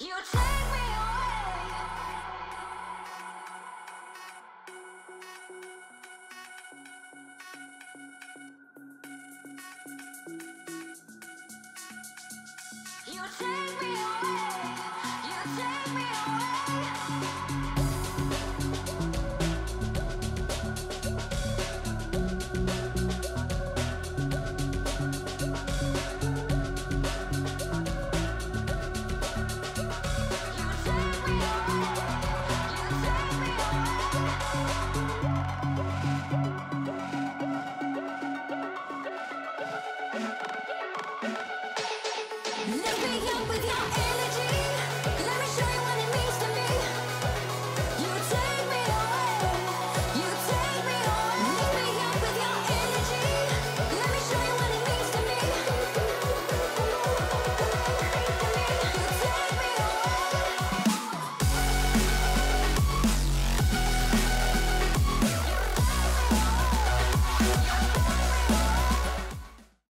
You take me away.